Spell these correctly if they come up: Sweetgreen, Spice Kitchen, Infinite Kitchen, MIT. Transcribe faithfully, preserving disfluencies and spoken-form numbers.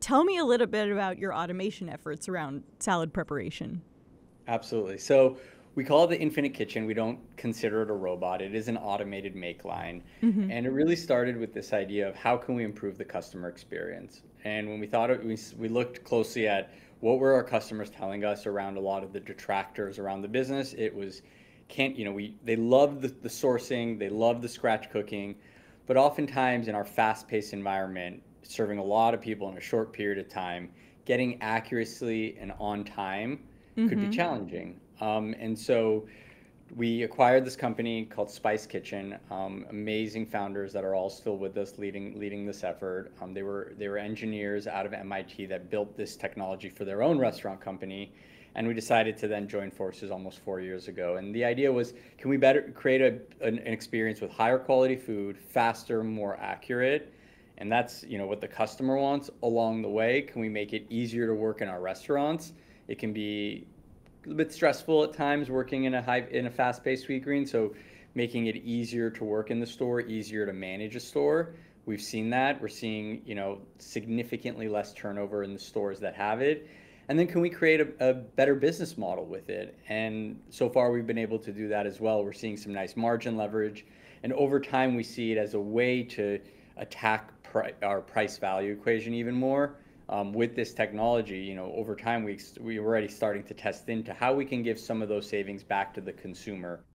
Tell me a little bit about your automation efforts around salad preparation. Absolutely. So we call it the Infinite Kitchen. We don't consider it a robot. It is an automated make line. Mm-hmm. And it really started with this idea of how can we improve the customer experience? And when we thought it, we, we looked closely at what were our customers telling us around a lot of the detractors around the business. It was, can't, you know, we they love the, the sourcing, they love the scratch cooking, but oftentimes in our fast-paced environment, serving a lot of people in a short period of time, getting accuracy and on time mm-hmm. could be challenging. Um, and so we acquired this company called Spice Kitchen, um, amazing founders that are all still with us leading leading this effort. Um, they were they were engineers out of M I T that built this technology for their own restaurant company. And we decided to then join forces almost four years ago. And the idea was, can we better create a, an, an experience with higher quality food, faster, more accurate? And that's, you know, what the customer wants. Along the way, can we make it easier to work in our restaurants? It can be a bit stressful at times working in a high in a fast-paced Sweetgreen, so making it easier to work in the store, easier to manage a store. We've seen that. We're seeing, you know, significantly less turnover in the stores that have it. And then can we create a, a better business model with it? And so far we've been able to do that as well. We're seeing some nice margin leverage, and over time we see it as a way to attack our price-value equation even more um, with this technology. You know, over time we we were already starting to test into how we can give some of those savings back to the consumer.